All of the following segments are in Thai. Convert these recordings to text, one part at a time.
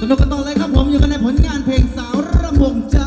สนุกกันต่อเลยครับผมอยู่กันในผลงานเพลงสาวรำวงจ้า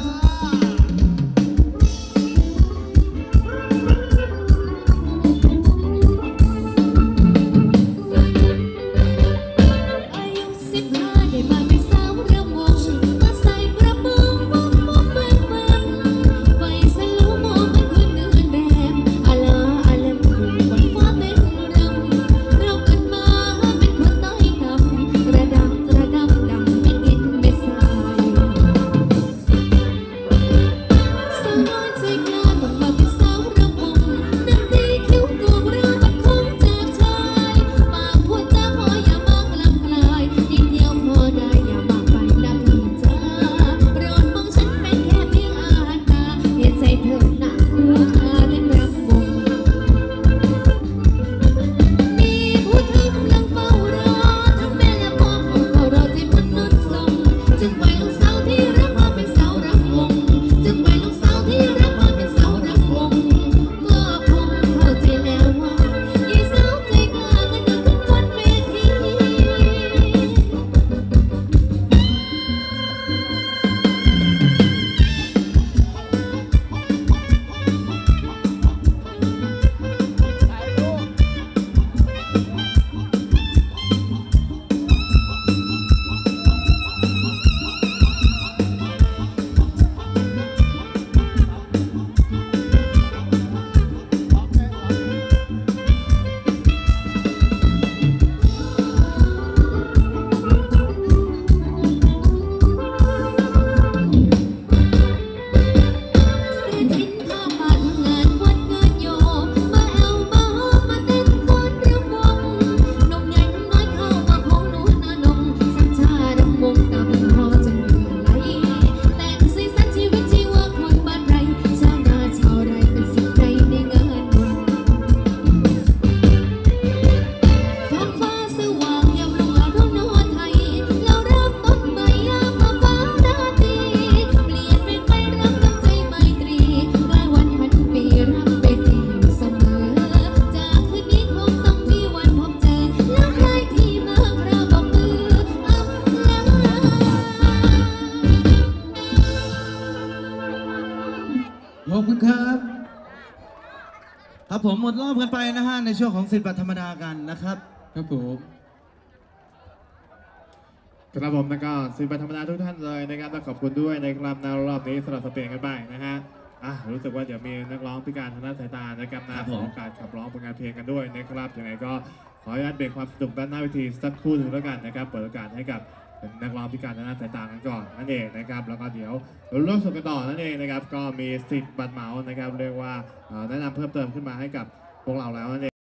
ขอบคุณครับครับผมหมดรอบกันไปนะฮะในช่วงของศิลปะธรรมดากันนะครับครับผมครับผมแล้วก็ศิลปะธรรมดาทุกท่านเลยนะครับต้องขอบคุณด้วยในครับในรอบนี้สลับเปลี่ยนกันไปนะฮะรู้สึกว่าเดี๋ยวมีนักร้องพิการทางด้านสายตานะครับนะขอโอกาสขับร้องผลงานเพลงกันด้วยนะครับยังไงก็ขออนุญาตเบรกความสนุกด้านหน้าเวทีสักครู่หนึ่งแล้วกันนะครับเปิดโอกาสให้กับนักร้องพิการทางด้านสายตากันก่อนนั่นเองนะครับแล้วก็เดี๋ยวเราร่วมสนุกกันต่อนั่นเองนะครับก็มีสิทธิ์บัตรเหมานะครับเรียกว่าแนะนำเพิ่มเติมขึ้นมาให้กับพวกเราแล้วนั่นเอง